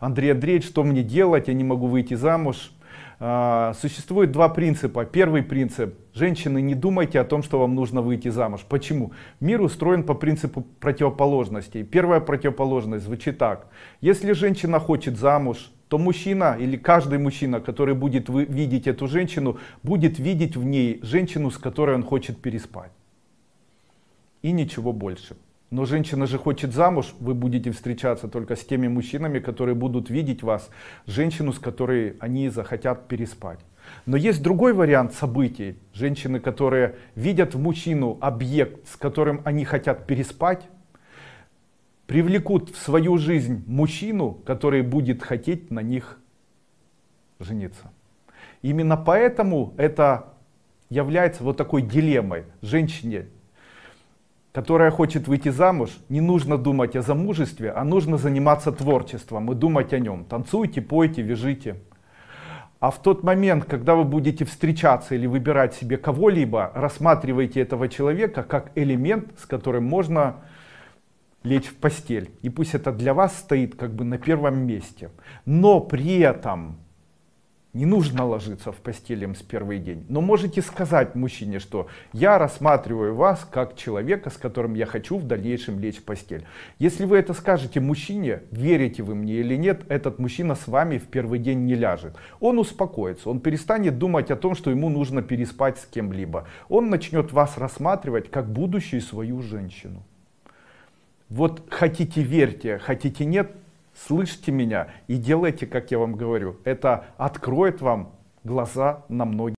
Андрей Андреевич, что мне делать, я не могу выйти замуж. Существует два принципа. Первый принцип: женщины, не думайте о том, что вам нужно выйти замуж. Почему? Мир устроен по принципу противоположностей. Первая противоположность звучит так: если женщина хочет замуж, то мужчина или каждый мужчина, который будет видеть эту женщину, будет видеть в ней женщину, с которой он хочет переспать. И ничего больше. Но женщина же хочет замуж, вы будете встречаться только с теми мужчинами, которые будут видеть вас, женщину, с которой они захотят переспать. Но есть другой вариант событий. Женщины, которые видят в мужчину объект, с которым они хотят переспать, привлекут в свою жизнь мужчину, который будет хотеть на них жениться. Именно поэтому это является вот такой дилеммой. Женщине, которая хочет выйти замуж, не нужно думать о замужестве, а нужно заниматься творчеством и думать о нем. Танцуйте, пойте, вяжите. А в тот момент, когда вы будете встречаться или выбирать себе кого-либо, рассматривайте этого человека как элемент, с которым можно лечь в постель. И пусть это для вас стоит как бы на первом месте. Но при этом не нужно ложиться в постель им с первый день. Но можете сказать мужчине, что я рассматриваю вас как человека, с которым я хочу в дальнейшем лечь в постель. Если вы это скажете мужчине, верите вы мне или нет, этот мужчина с вами в первый день не ляжет. Он успокоится, он перестанет думать о том, что ему нужно переспать с кем-либо. Он начнет вас рассматривать как будущую свою женщину. Вот хотите — верьте, хотите — нет. Слышите меня и делайте, как я вам говорю. Это откроет вам глаза на многие